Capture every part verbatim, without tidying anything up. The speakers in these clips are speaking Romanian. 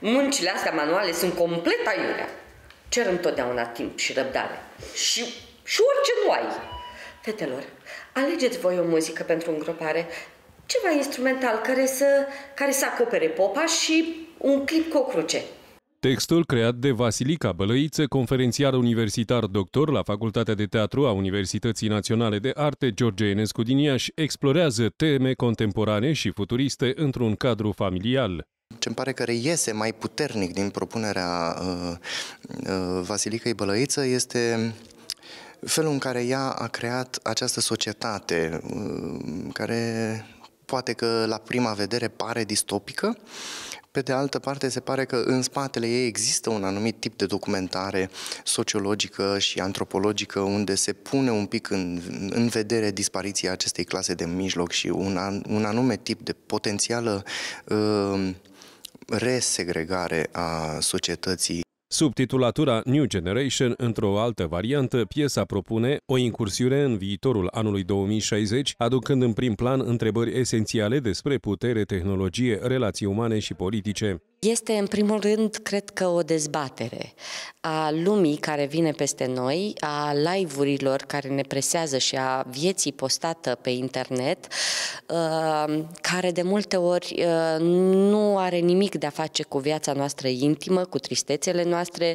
muncile astea manuale sunt complet aiurea. Cer întotdeauna timp și răbdare. Și, și orice nu ai. Fetelor, alegeți voi o muzică pentru îngropare, ceva instrumental care să, care să acopere popa și un clip cu o cruce. Textul creat de Vasilica Bălăiță, conferențiar universitar doctor la Facultatea de Teatru a Universității Naționale de Arte George Enescu din Iași, explorează teme contemporane și futuriste într-un cadru familial. Ce-mi pare că reiese mai puternic din propunerea uh, uh, Vasilicăi Bălăiță este felul în care ea a creat această societate uh, care poate că la prima vedere pare distopică. Pe de altă parte, se pare că în spatele ei există un anumit tip de documentare sociologică și antropologică unde se pune un pic în, în vedere dispariția acestei clase de mijloc și un, an, un anume tip de potențială uh, resegregare a societății. Subtitulatura New Generation, într-o altă variantă, piesa propune o incursiune în viitorul anului două mii șaizeci, aducând în prim plan întrebări esențiale despre putere, tehnologie, relații umane și politice. Este, în primul rând, cred că o dezbatere a lumii care vine peste noi, a live-urilor care ne presează și a vieții postată pe internet, care de multe ori nu are nimic de a face cu viața noastră intimă, cu tristețele noastre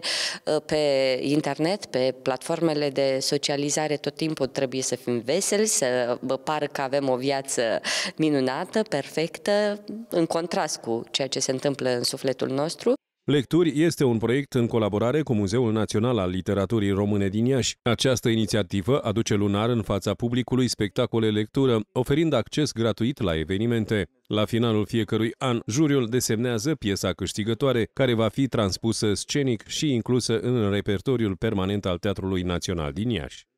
pe internet, pe platformele de socializare. Tot timpul trebuie să fim veseli, să pară că avem o viață minunată, perfectă, în contrast cu ceea ce se întâmplă în sufletul nostru. Lecturi este un proiect în colaborare cu Muzeul Național al Literaturii Române din Iași. Această inițiativă aduce lunar în fața publicului spectacole lectură, oferind acces gratuit la evenimente. La finalul fiecărui an, juriul desemnează piesa câștigătoare, care va fi transpusă scenic și inclusă în repertoriul permanent al Teatrului Național din Iași.